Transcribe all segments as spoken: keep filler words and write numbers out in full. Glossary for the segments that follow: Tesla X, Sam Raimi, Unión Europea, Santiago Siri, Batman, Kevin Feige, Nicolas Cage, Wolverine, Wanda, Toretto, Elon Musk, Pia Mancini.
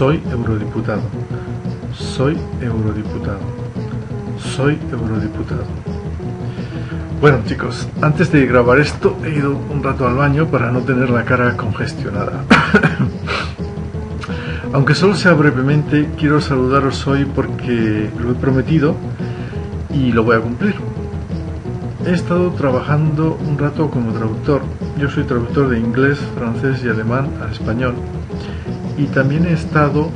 Soy eurodiputado. Soy eurodiputado. Soy eurodiputado. Bueno, chicos, antes de grabar esto he ido un rato al baño para no tener la cara congestionada. Aunque solo sea brevemente, quiero saludaros hoy porque lo he prometido y lo voy a cumplir. He estado trabajando un rato como traductor. Yo soy traductor de inglés, francés y alemán al español. Y también he estado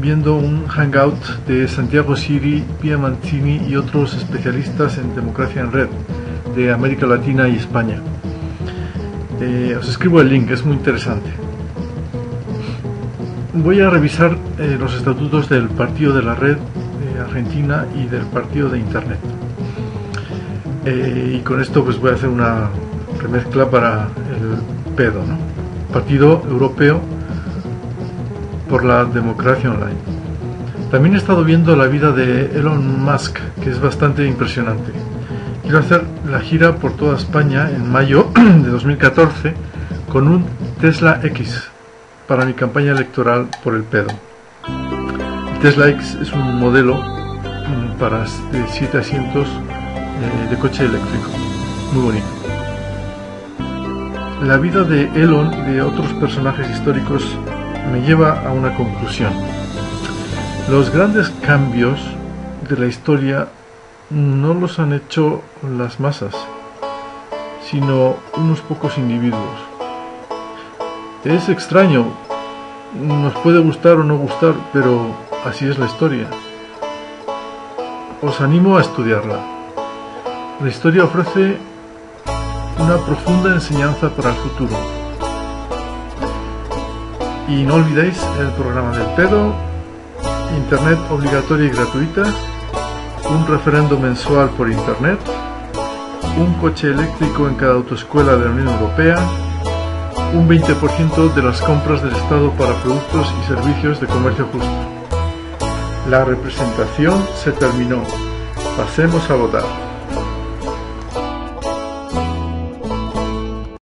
viendo un hangout de Santiago Siri, Pia Mancini y otros especialistas en democracia en red de América Latina y España. Eh, os escribo el link, es muy interesante. Voy a revisar eh, los estatutos del Partido de la Red eh, Argentina y del Partido de Internet. Eh, y con esto pues voy a hacer una remezcla para el pedo, ¿no? Partido Europeo por la Democracia Online. También he estado viendo la vida de Elon Musk, que es bastante impresionante. Quiero hacer la gira por toda España en mayo de dos mil catorce con un Tesla X para mi campaña electoral por el pedo. El Tesla X es un modelo para siete asientos de coche eléctrico, muy bonito. La vida de Elon y de otros personajes históricos me lleva a una conclusión: los grandes cambios de la historia no los han hecho las masas, sino unos pocos individuos. Es extraño, nos puede gustar o no gustar, pero así es la historia. Os animo a estudiarla. La historia ofrece una profunda enseñanza para el futuro. Y no olvidéis el programa del pedo, internet obligatoria y gratuita, un referendo mensual por internet, un coche eléctrico en cada autoescuela de la Unión Europea, un veinte por ciento de las compras del Estado para productos y servicios de comercio justo. La representación se terminó. Pasemos a votar.